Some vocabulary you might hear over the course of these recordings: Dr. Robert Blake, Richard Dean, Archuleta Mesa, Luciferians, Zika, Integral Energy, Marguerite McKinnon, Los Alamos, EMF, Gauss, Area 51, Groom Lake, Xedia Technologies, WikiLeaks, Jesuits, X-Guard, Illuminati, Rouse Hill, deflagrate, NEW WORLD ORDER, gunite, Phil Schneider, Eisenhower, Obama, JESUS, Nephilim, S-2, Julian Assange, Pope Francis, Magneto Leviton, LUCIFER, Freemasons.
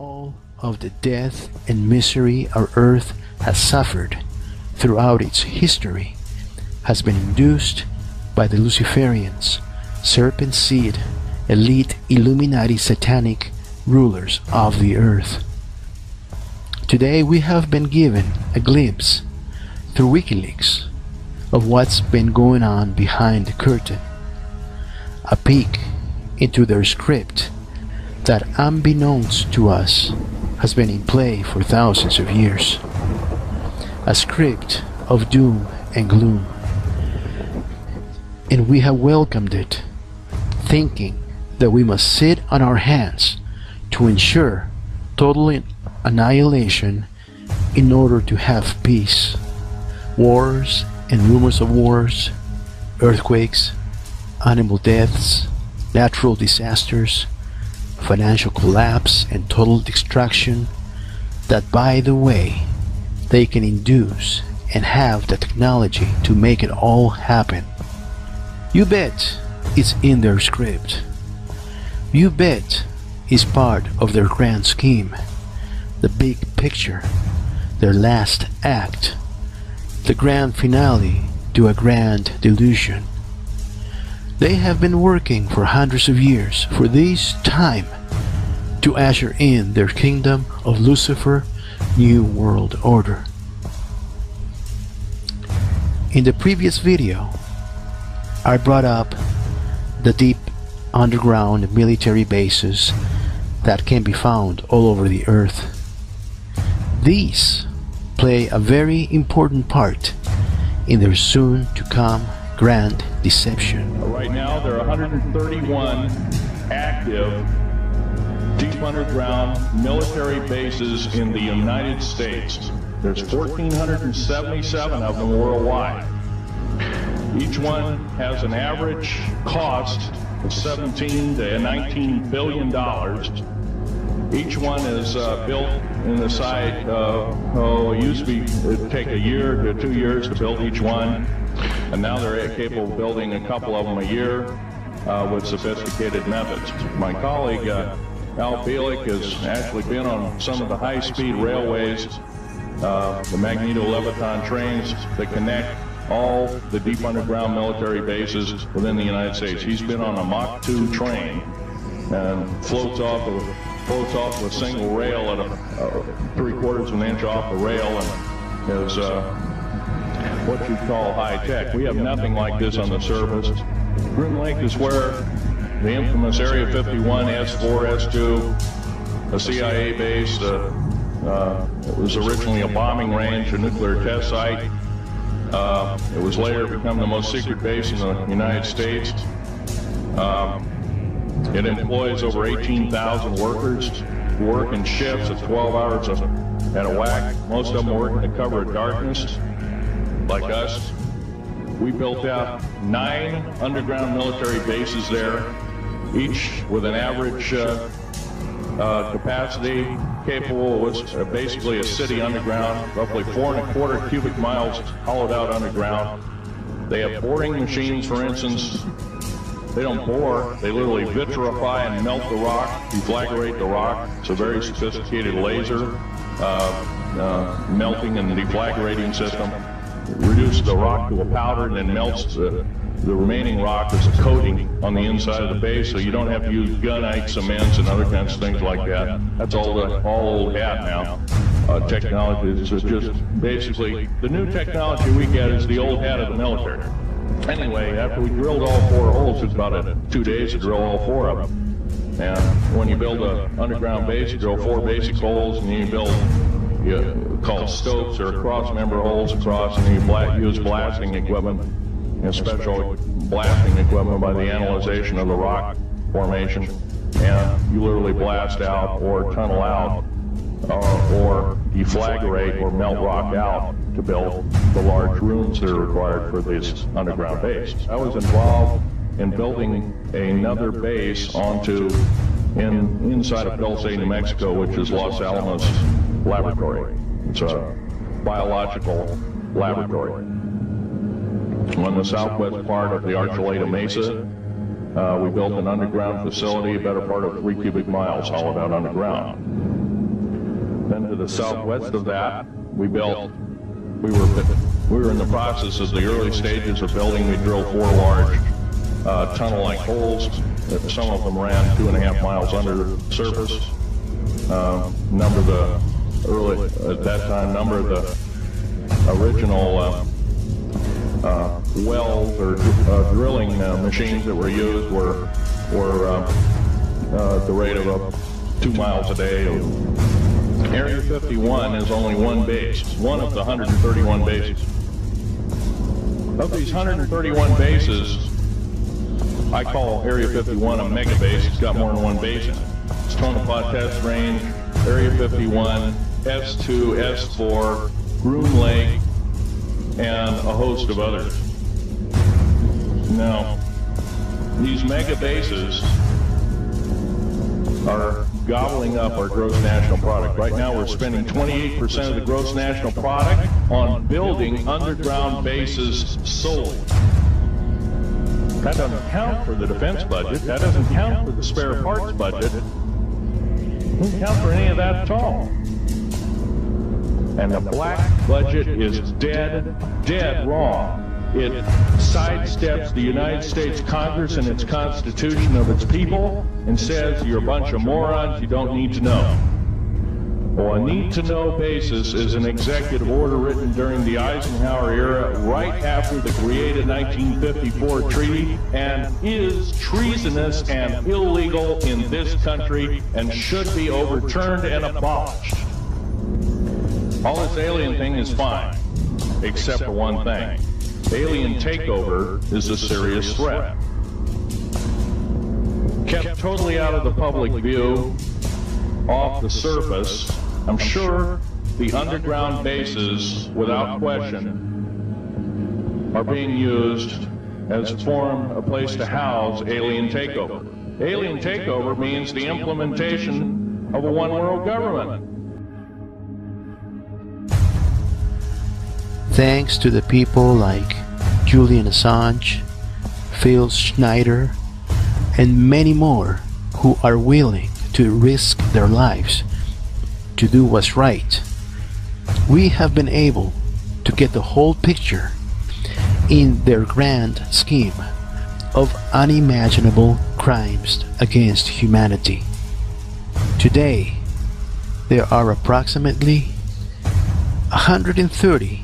all of the death and misery our Earth has suffered throughout its history has been induced by the Luciferians, serpent seed, elite Illuminati satanic rulers of the Earth. Today we have been given a glimpse through WikiLeaks of what's been going on behind the curtain, a peek into their script that, unbeknownst to us, has been in play for thousands of years. A script of doom and gloom. And we have welcomed it, thinking that we must sit on our hands to ensure total annihilation in order to have peace. Wars and rumors of wars, earthquakes, animal deaths, natural disasters, financial collapse and total destruction that, by the way, they can induce and have the technology to make it all happen. You bet it's in their script. You bet it's part of their grand scheme, the big picture, their last act, the grand finale to a grand delusion. They have been working for hundreds of years for this time to usher in their kingdom of Lucifer, New World Order. In the previous video, I brought up the deep underground military bases that can be found all over the Earth. These play a very important part in their soon-to-come grand deception. Right now there are 131 active deep underground military bases in the United States. There's 1,477 of them worldwide. Each one has an average cost of $17 to $19 billion. Each one is built in the site of, it used to be, it'd take a year to 2 years to build each one. And now they're capable of building a couple of them a year with sophisticated methods. My colleague Al Bielek has actually been on some of the high-speed railways, the Magneto Leviton trains that connect all the deep underground military bases within the United States. He's been on a Mach 2 train and floats off of a single rail at a 3/4 of an inch off the rail, and is what you call high tech. We have nothing like this on the surface. Groom Lake is where the infamous Area 51, S-4, S-2, a CIA base. It was originally a bombing range, a nuclear test site. It was later become the most secret base in the United States. It employs over 18,000 workers who work in shifts at 12 hours at a whack. Most of them work in the cover of darkness. Like us, we built out 9 underground military bases there, each with an average capacity capable was basically a city underground, roughly 4¼ cubic miles hollowed out underground. They have boring machines, for instance. They don't bore, they literally vitrify and melt the rock, deflagrate the rock. It's a very sophisticated laser melting and deflagrating system. Reduces the rock to a powder and then melts the remaining rock as a coating on the inside of the base, so you don't have to use gunite, cements, and other kinds of things like that. That's all old hat now. Technology is just basically the new technology we get is the old hat of the military. Anyway, after we drilled all 4 holes, it's about 2 days to drill all 4 of them. And when you build an underground base, you drill 4 basic holes, and then you build called stopes or cross-member holes across, and you use blasting equipment and special blasting equipment by the analyzation of the rock formation, and you literally blast out or tunnel out or deflagrate or melt rock out to build the large rooms that are required for these underground bases. I was involved in building another base inside of Dulce, New Mexico, which is Los Alamos Laboratory. It's a biological laboratory on the southwest part of the Archuleta Mesa. We built an underground facility, better part of 3 cubic miles hollowed out underground. the southwest of that, we built, we were in the process of the early stages of building. We drilled 4 large tunnel-like holes. Some of them ran 2.5 miles under the surface. At that time, number of the original wells or drilling machines that were used were at the rate of 2 miles a day. Area 51 is only one base, one of the 131 bases. Of these 131 bases, I call Area 51 a mega base. It's got more than one base in it. It's Tonopah Test Range, Area 51, S-2, S-4, Groom Lake, and a host of others. Now, these mega bases are gobbling up our gross national product. Right now we're spending 28% of the gross national product on building underground bases solely. That doesn't count for the defense budget, that doesn't count for the spare parts budget, it doesn't count for any of that at all. And the black budget is dead wrong. It sidesteps the United States Congress and its Constitution of its people and says you're a bunch of morons, you don't need to know. Well, a need-to-know basis is an executive order written during the Eisenhower era, right after the created 1954 treaty, and is treasonous and illegal in this country and should be overturned and abolished. All this alien thing is fine, except for one thing. Alien takeover is a serious threat. Kept totally out of the public view, off the surface, I'm sure the underground bases, without question, are being used as a place to house alien takeover. Alien takeover means the implementation of a one-world government. Thanks to the people like Julian Assange, Phil Schneider, and many more who are willing to risk their lives to do what's right, we have been able to get the whole picture in their grand scheme of unimaginable crimes against humanity. Today, there are approximately 130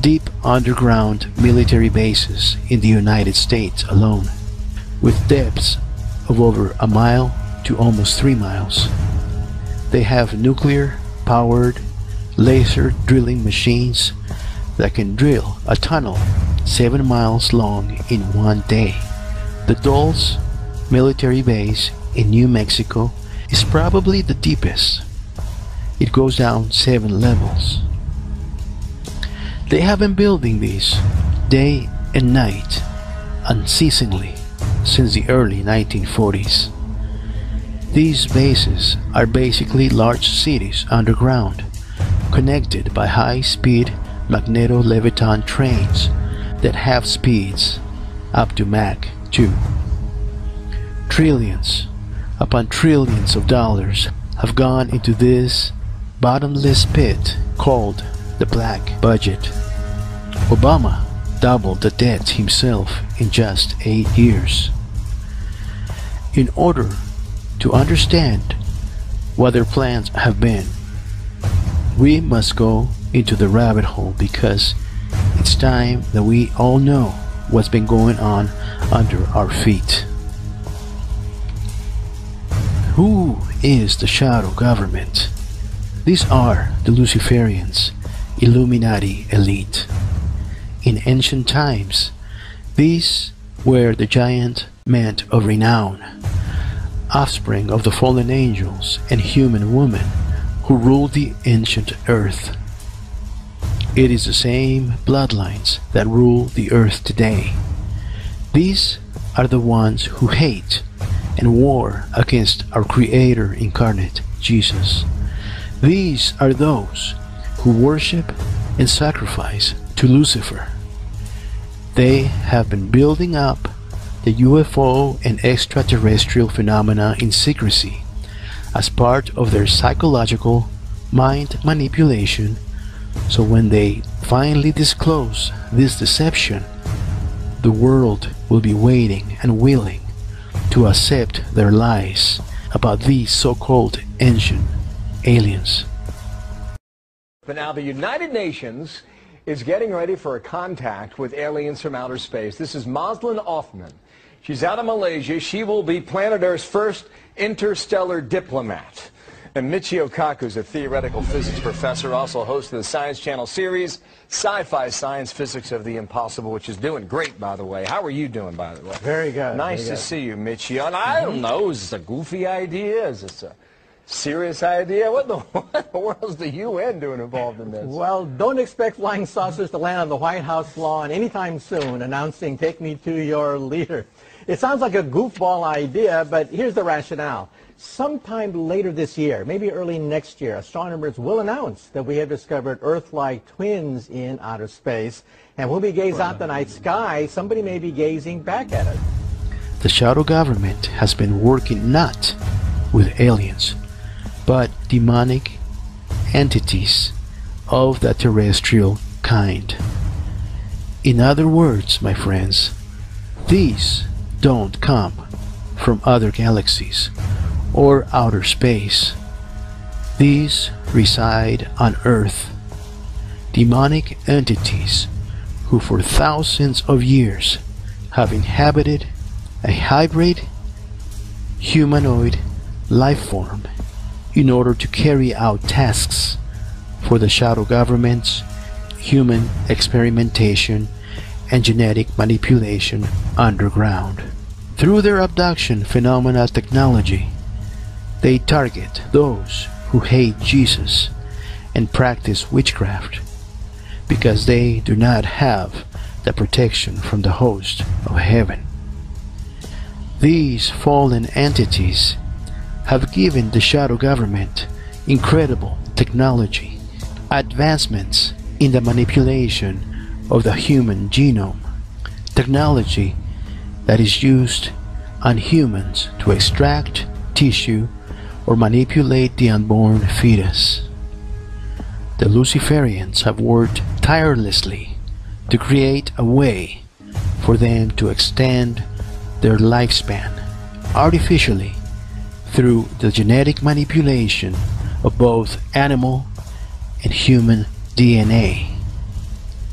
deep underground military bases in the United States alone, with depths of over 1 mile to almost 3 miles. They have nuclear-powered laser drilling machines that can drill a tunnel 7 miles long in one day. The Dulce military base in New Mexico is probably the deepest. It goes down 7 levels. They have been building these day and night unceasingly since the early 1940s. These bases are basically large cities underground, connected by high-speed Magneto Leviton trains that have speeds up to Mach 2. Trillions upon trillions of dollars have gone into this bottomless pit called the black budget. Obama doubled the debt himself in just 8 years. In order to understand what their plans have been, we must go into the rabbit hole, because it's time that we all know what's been going on under our feet. Who is the shadow government? These are the Luciferians, Illuminati elite. In ancient times, these were the giant men of renown, offspring of the fallen angels and human women who ruled the ancient earth. It is the same bloodlines that rule the earth today. These are the ones who hate and war against our Creator incarnate, Jesus. These are those who worship and sacrifice to Lucifer. They have been building up the UFO and extraterrestrial phenomena in secrecy as part of their psychological, mind manipulation, so when they finally disclose this deception, the world will be waiting and willing to accept their lies about these so-called ancient aliens. But now the United Nations is getting ready for a contact with aliens from outer space. This is Moslin Hoffman. She's out of Malaysia. She will be planet Earth's first interstellar diplomat. And Michio Kaku is a theoretical physics professor, also host of the Science Channel series, Sci-Fi Science Physics of the Impossible, which is doing great, by the way. How are you doing, by the way? Very good. Nice to see you, Michio. And I don't know, is this a goofy idea? Is this a serious idea? What in the world is the UN doing involved in this? Well, don't expect flying saucers to land on the White House lawn anytime soon, announcing, "Take me to your leader." It sounds like a goofball idea, but here's the rationale. Sometime later this year, maybe early next year, astronomers will announce that we have discovered Earth-like twins in outer space. And when we gaze out the night sky, somebody may be gazing back at us. The shadow government has been working not with aliens, but demonic entities of the terrestrial kind. In other words, my friends, these don't come from other galaxies or outer space. These reside on Earth. Demonic entities who for thousands of years have inhabited a hybrid humanoid life form in order to carry out tasks for the shadow governments, human experimentation, and genetic manipulation underground. Through their abduction phenomena technology, they target those who hate Jesus and practice witchcraft because they do not have the protection from the host of heaven. These fallen entities have given the shadow government incredible technology, advancements in the manipulation of the human genome, technology that is used on humans to extract tissue or manipulate the unborn fetus. The Luciferians have worked tirelessly to create a way for them to extend their lifespan artificially through the genetic manipulation of both animal and human DNA,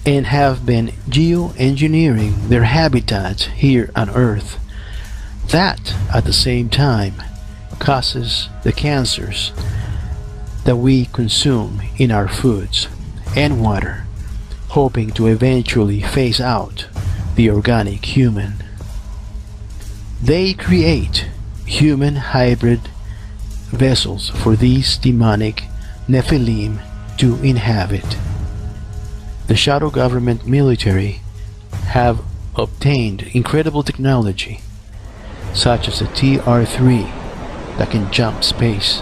and have been geoengineering their habitat here on Earth. That, at the same time, causes the cancers that we consume in our foods and water, hoping to eventually phase out the organic human. They create human hybrid vessels for these demonic Nephilim to inhabit. The shadow government military have obtained incredible technology, such as the TR-3, that can jump space.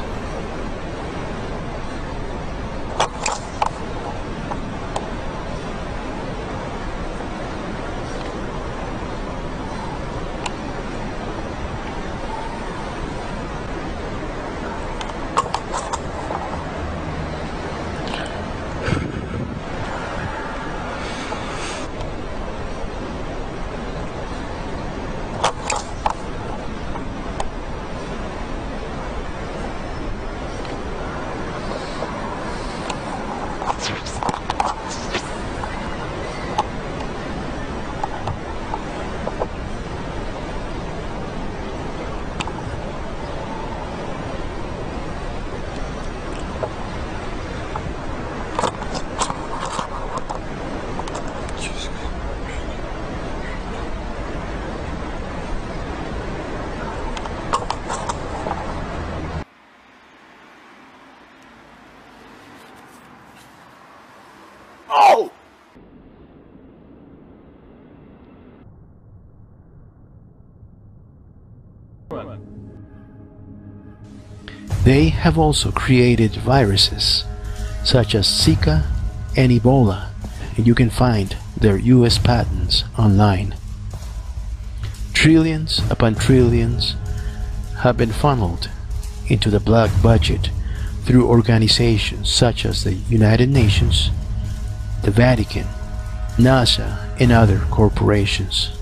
They have also created viruses such as Zika and Ebola, and you can find their US patents online. Trillions upon trillions have been funneled into the black budget through organizations such as the United Nations, the Vatican, NASA, and other corporations.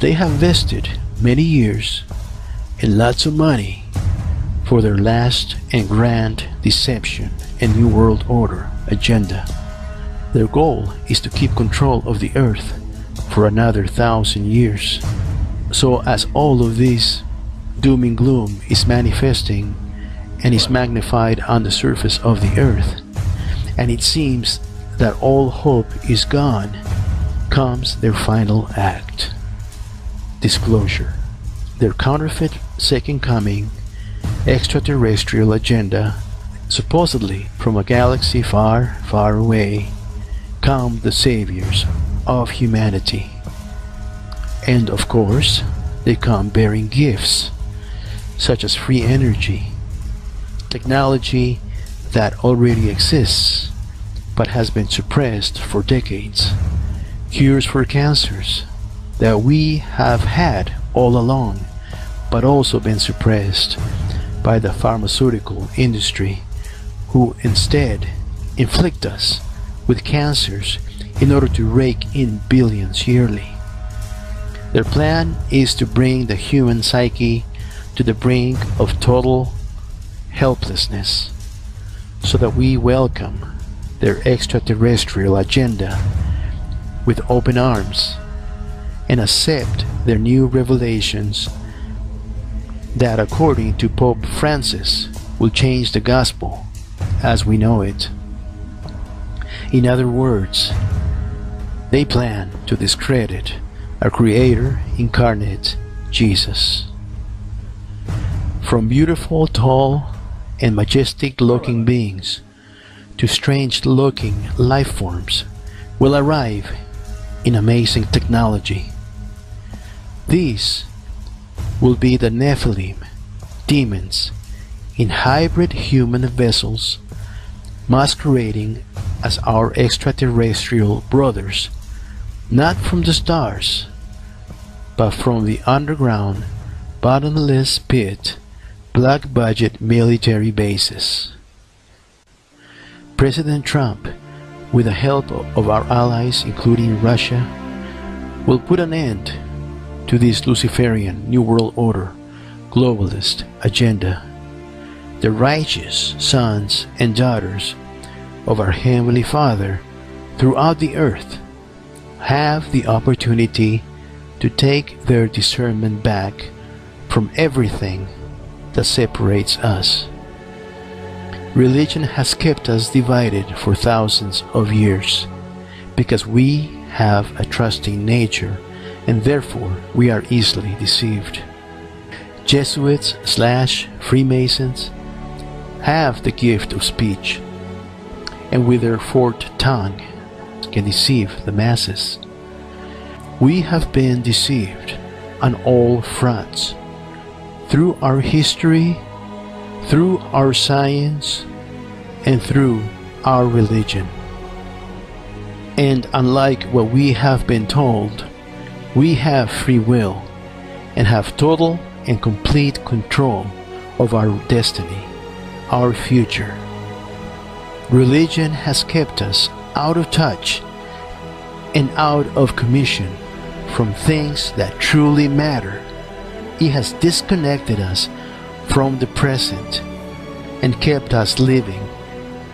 They have vested many years and lots of money for their last and grand deception and New World Order agenda. Their goal is to keep control of the Earth for another 1,000 years. So as all of this doom and gloom is manifesting and is magnified on the surface of the Earth, and it seems that all hope is gone, comes their final act: disclosure, their counterfeit second coming extraterrestrial agenda, supposedly from a galaxy far, far away, come the saviors of humanity. And of course, they come bearing gifts such as free energy, technology that already exists but has been suppressed for decades, cures for cancers that we have had all along but also been suppressed by the pharmaceutical industry, who instead inflict us with cancers in order to rake in billions yearly. Their plan is to bring the human psyche to the brink of total helplessness so that we welcome their extraterrestrial agenda with open arms and accept their new revelations that, according to Pope Francis, will change the gospel as we know it. In other words, they plan to discredit our Creator incarnate, Jesus. From beautiful, tall, and majestic-looking beings to strange-looking life forms will arrive in amazing technology. These will be the Nephilim, demons in hybrid human vessels masquerading as our extraterrestrial brothers, not from the stars, but from the underground, bottomless pit, black-budget military bases. President Trump, with the help of our allies, including Russia, will put an end to this Luciferian New World Order globalist agenda. The righteous sons and daughters of our Heavenly Father throughout the earth have the opportunity to take their discernment back from everything that separates us. Religion has kept us divided for thousands of years because we have a trusting nature and therefore we are easily deceived. Jesuits / Freemasons have the gift of speech and with their forked tongue can deceive the masses. We have been deceived on all fronts, through our history, through our science, and through our religion. And unlike what we have been told, we have free will and have total and complete control of our destiny, our future. Religion has kept us out of touch and out of commission from things that truly matter. It has disconnected us from the present and kept us living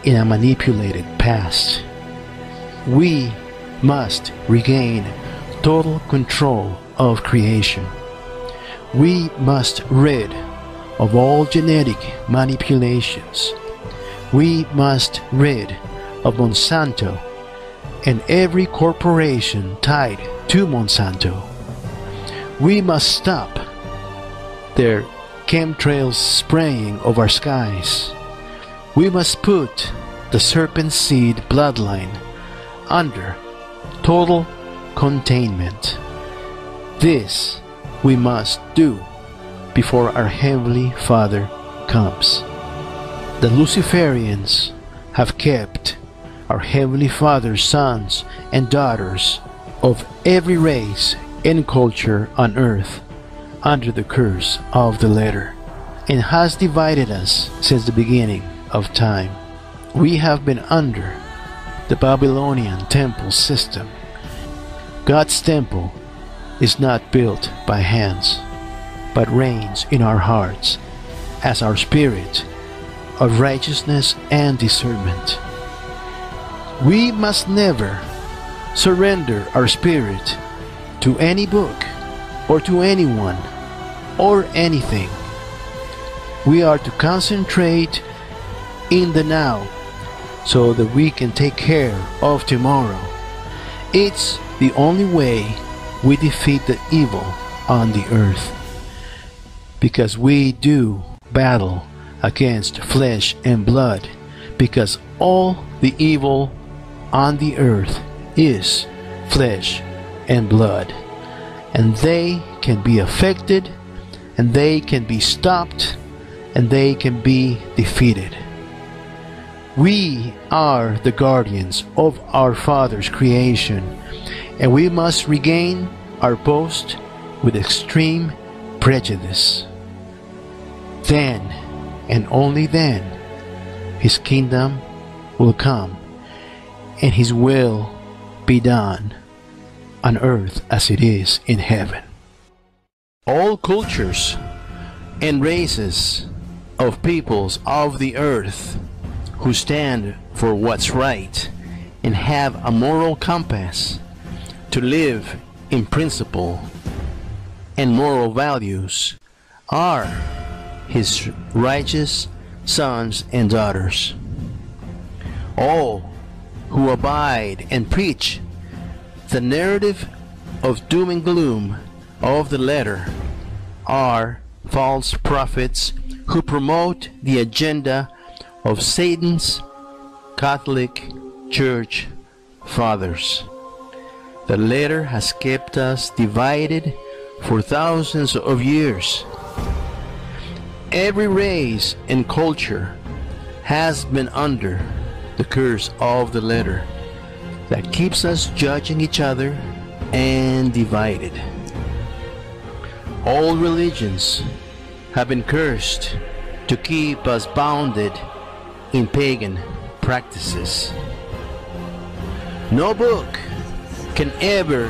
in a manipulated past. We must regain total control of creation. We must rid of all genetic manipulations. We must rid of Monsanto and every corporation tied to Monsanto. We must stop their chemtrails spraying of our skies. We must put the serpent seed bloodline under total containment. This we must do before our Heavenly Father comes. The Luciferians have kept our Heavenly Father's sons and daughters of every race and culture on earth under the curse of the letter and has divided us since the beginning of time. We have been under the Babylonian temple system. God's temple is not built by hands, but reigns in our hearts as our spirit of righteousness and discernment. We must never surrender our spirit to any book or to anyone or anything. We are to concentrate in the now so that we can take care of tomorrow. It's the only way we defeat the evil on the earth, because we do battle against flesh and blood, because all the evil on the earth is flesh and blood, and they can be affected, and they can be stopped, and they can be defeated. We are the guardians of our Father's creation, and we must regain our post with extreme prejudice. Then, and only then, His kingdom will come, and His will be done on earth as it is in heaven. All cultures and races of peoples of the earth who stand for what's right and have a moral compass to live in principle and moral values are His righteous sons and daughters. All who abide and preach the narrative of doom and gloom of the letter are false prophets who promote the agenda of Satan's Catholic Church fathers. The letter has kept us divided for thousands of years. Every race and culture has been under the curse of the letter that keeps us judging each other and divided. All religions have been cursed to keep us bounded in pagan practices. No book can ever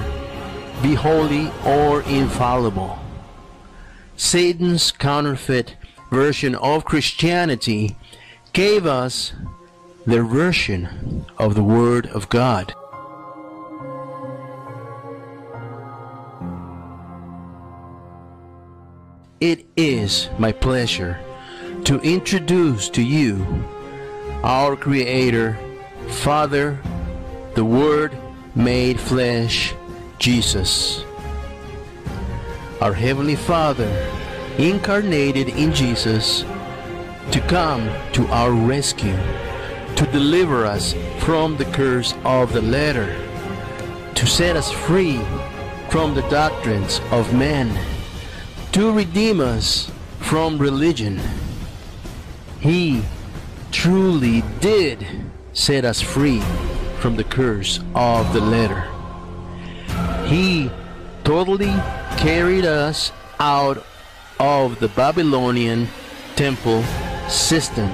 be holy or infallible. Satan's counterfeit version of Christianity gave us their version of the Word of God. It is my pleasure to introduce to you our Creator, Father, the Word made flesh, Jesus. Our Heavenly Father incarnated in Jesus to come to our rescue, to deliver us from the curse of the letter, to set us free from the doctrines of men, to redeem us from religion. He truly did set us free from the curse of the letter. He totally carried us out of the Babylonian temple system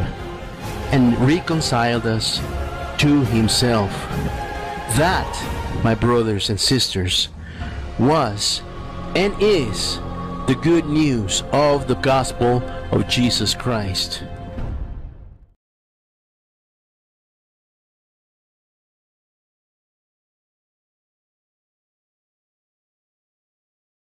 and reconciled us to Himself. That, my brothers and sisters, was and is the good news of the gospel of Jesus Christ.